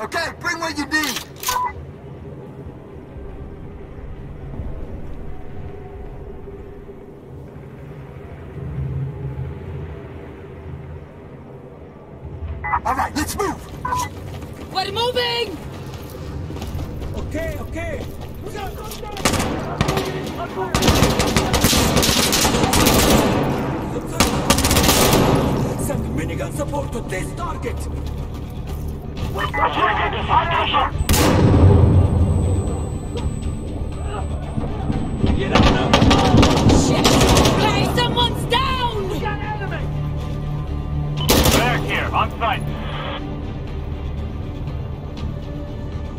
Okay, bring what you need. All right, let's move. We're moving. Okay, okay. We got send minigun support to this target. We've got to the foundation. Get out now. Shit! Play, someone's down. We got enemy. Back here, on site.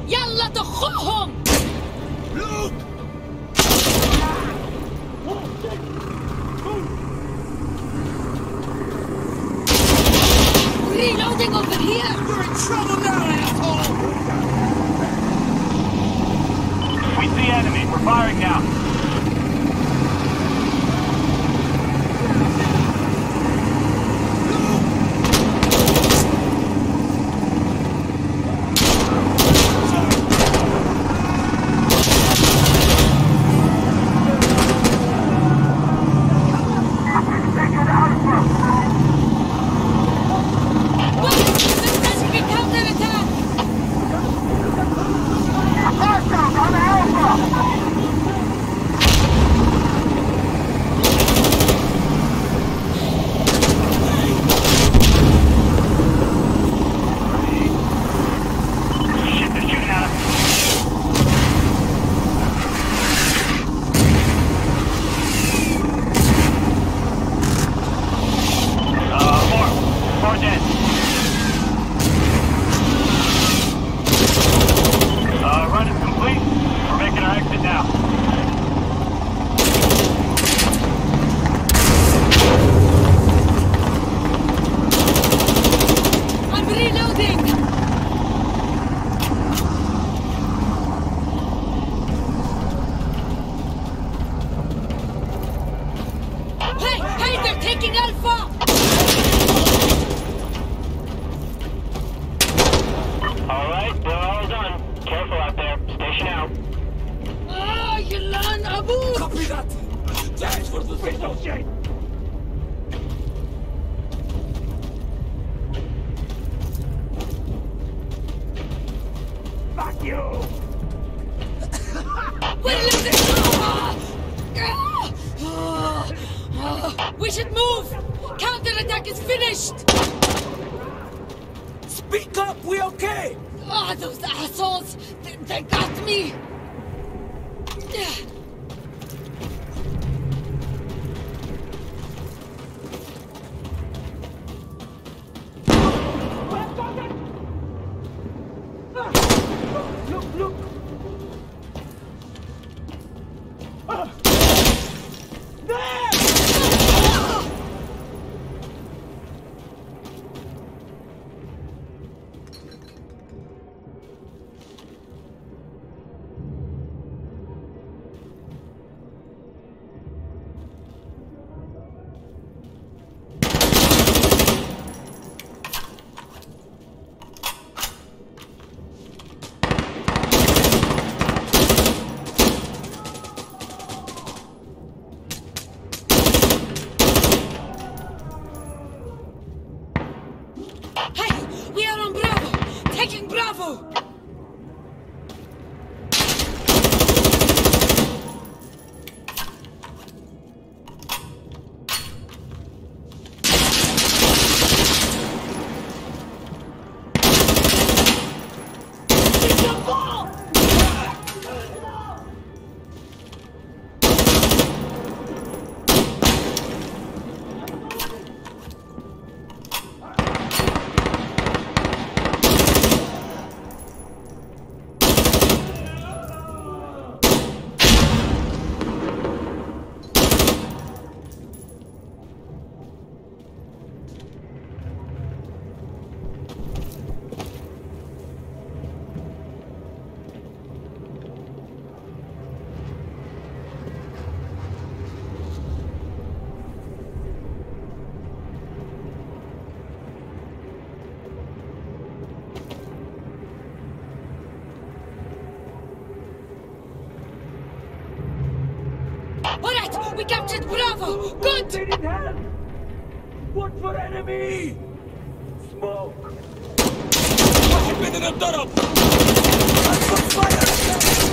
Yalla تخوهم. Look! Reloading over here! We're in trouble now, asshole! We see enemy. We're firing now. We should move! Counterattack is finished! Speak up! We okay! Ah, oh, those assholes! They got me! We captured Bravo! Good! They need help! What for enemy? Smoke! I've been in a turret! I've got fire! Losing!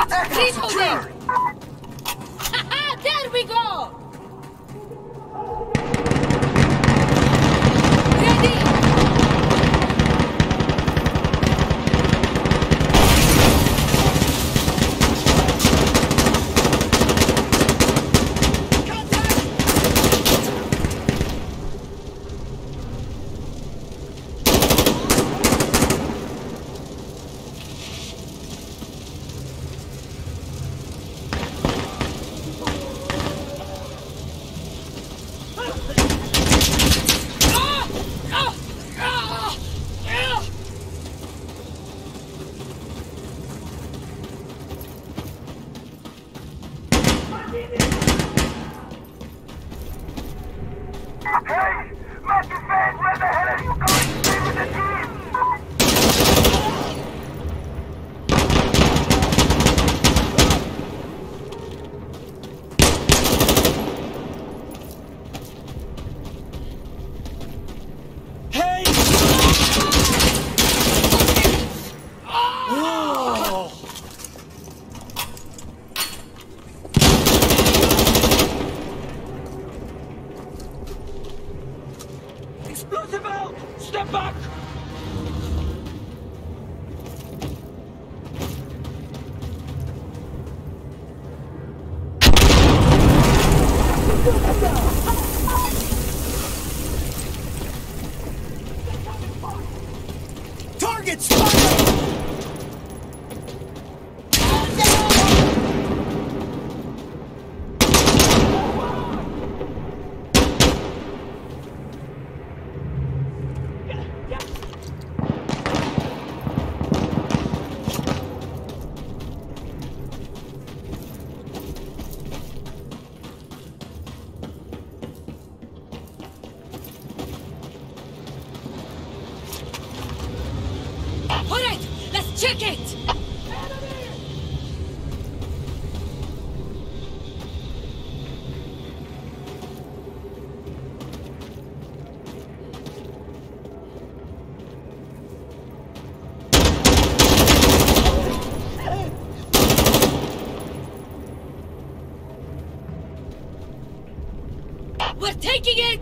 them! Please hold them! Haha! There we go! We're taking it!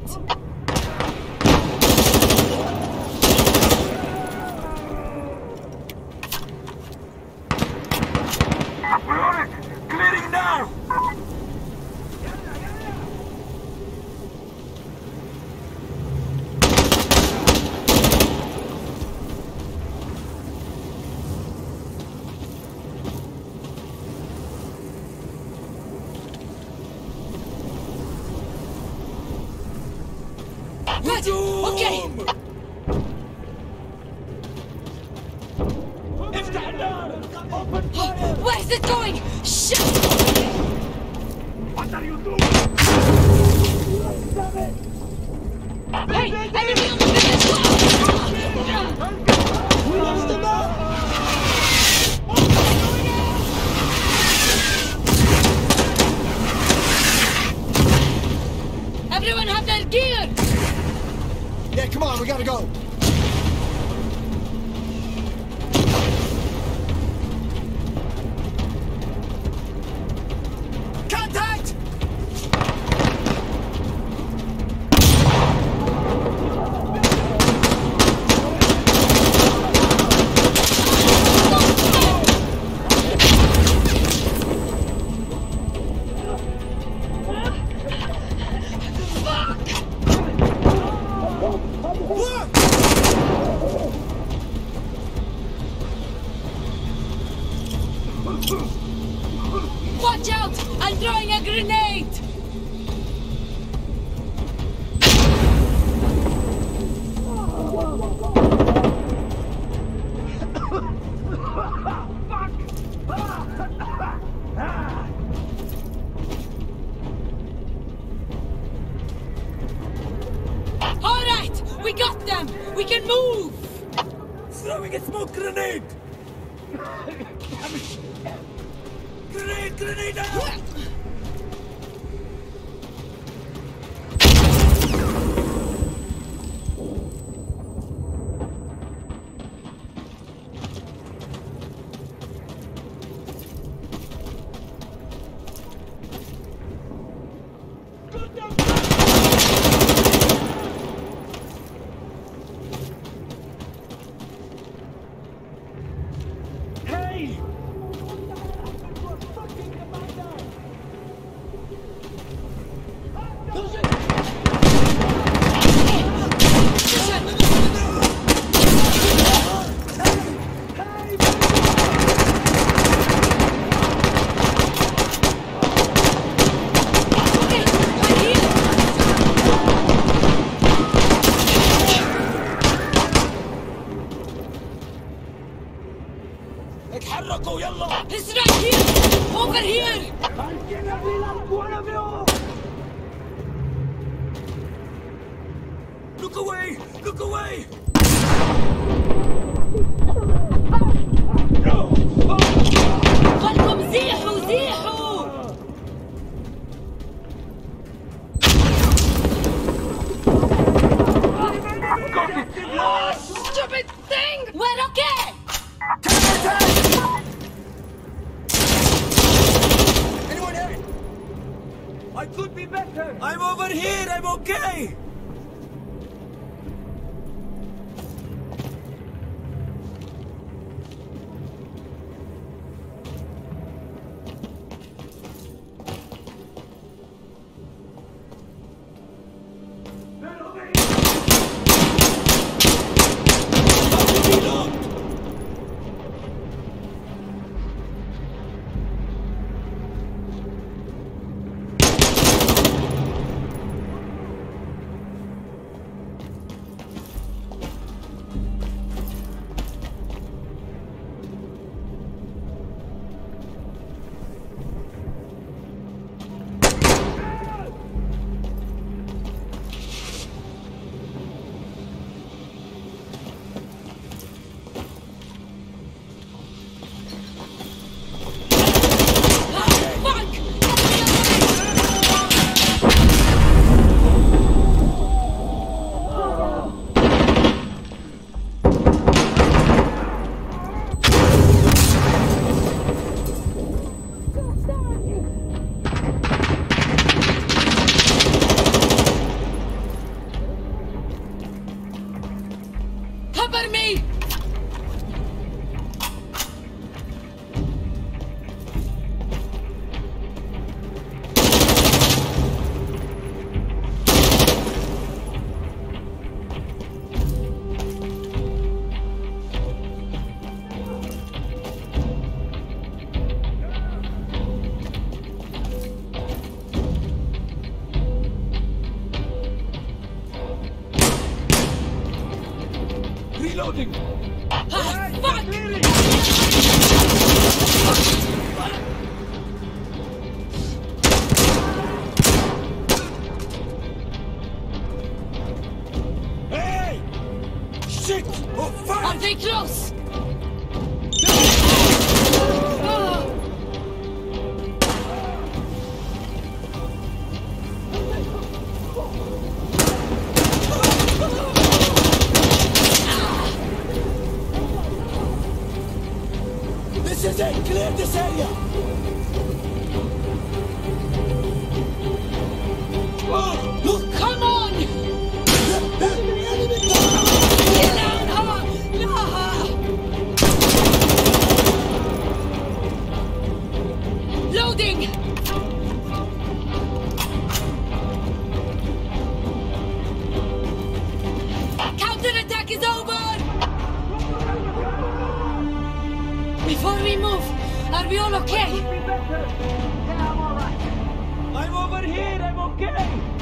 I'm okay.